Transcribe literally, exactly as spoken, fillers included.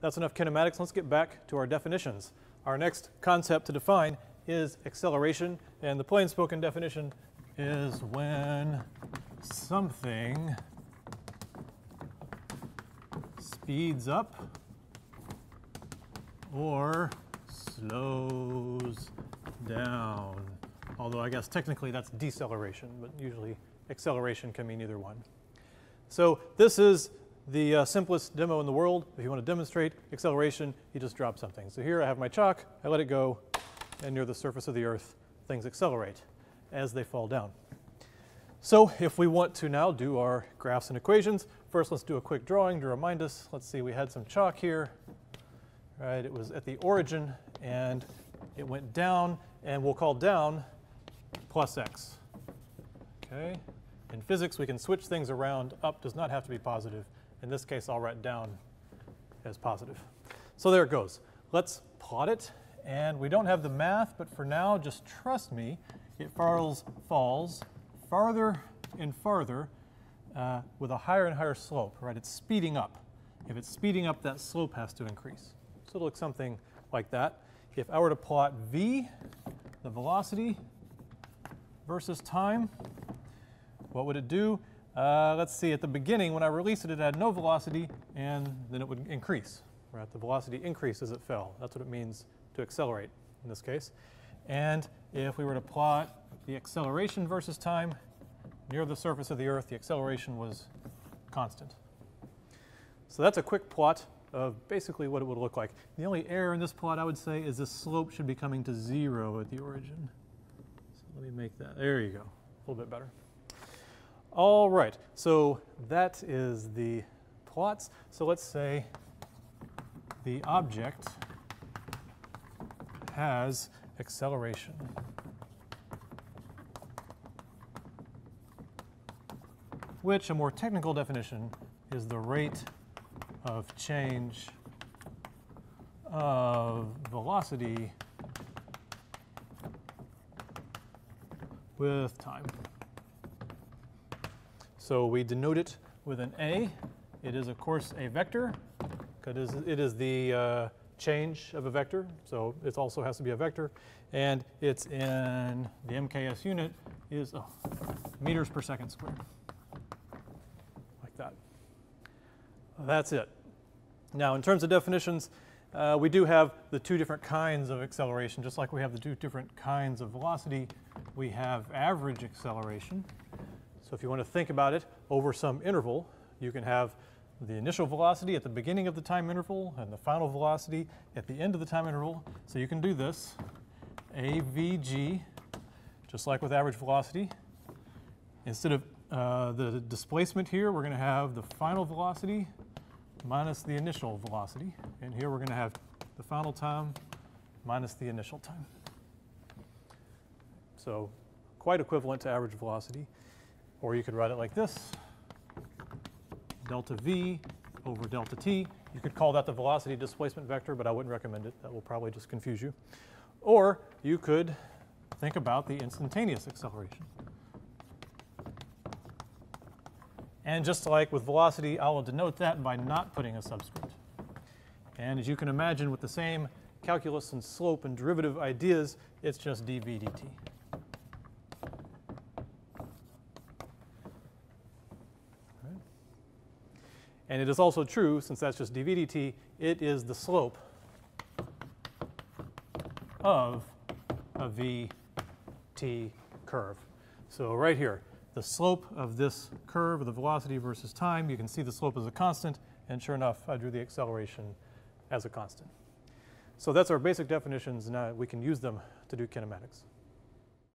That's enough kinematics. Let's get back to our definitions. Our next concept to define is acceleration, and the plain spoken definition is when something speeds up or slows down. Although I guess technically that's deceleration, but usually acceleration can mean either one. So this is the uh, simplest demo in the world. If you want to demonstrate acceleration, you just drop something. So here I have my chalk, I let it go, and near the surface of the Earth, things accelerate as they fall down. So if we want to now do our graphs and equations, first let's do a quick drawing to remind us. Let's see, we had some chalk here, right? It was at the origin, and it went down, and we'll call down plus x, okay? In physics, we can switch things around. Up does not have to be positive. In this case, I'll write down as positive. So there it goes. Let's plot it. And we don't have the math, but for now, just trust me, it falls, falls farther and farther uh, with a higher and higher slope, right? It's speeding up. If it's speeding up, that slope has to increase. So it'll look something like that. If I were to plot v, the velocity, versus time, what would it do? Uh, let's see, at the beginning, when I released it, it had no velocity, and then it would increase, right? The velocity increased as it fell. That's what it means to accelerate in this case. And if we were to plot the acceleration versus time near the surface of the Earth, the acceleration was constant. So that's a quick plot of basically what it would look like. The only error in this plot, I would say, is the slope should be coming to zero at the origin. So let me make that. There you go. A little bit better. All right, so that is the plots. So let's say the object has acceleration. Which, a more technical definition, is the rate of change of velocity with time. So we denote it with an A. It is, of course, a vector, because it is the uh, change of a vector. So it also has to be a vector. And it's in the M K S unit is oh, meters per second squared, like that. That's it. Now, in terms of definitions, uh, we do have the two different kinds of acceleration. Just like we have the two different kinds of velocity, we have average acceleration. So if you want to think about it over some interval, you can have the initial velocity at the beginning of the time interval and the final velocity at the end of the time interval. So you can do this, A V G, just like with average velocity. Instead of uh, the displacement here, we're going to have the final velocity minus the initial velocity. And here we're going to have the final time minus the initial time. So quite equivalent to average velocity. Or you could write it like this, delta v over delta t. You could call that the velocity displacement vector, but I wouldn't recommend it. That will probably just confuse you. Or you could think about the instantaneous acceleration. And just like with velocity, I will denote that by not putting a subscript. And as you can imagine, with the same calculus and slope and derivative ideas, it's just dv dt. And it is also true, since that's just dv dt, it is the slope of a v t curve. So right here, the slope of this curve, the velocity versus time, you can see the slope is a constant. And sure enough, I drew the acceleration as a constant. So that's our basic definitions. Now we can use them to do kinematics.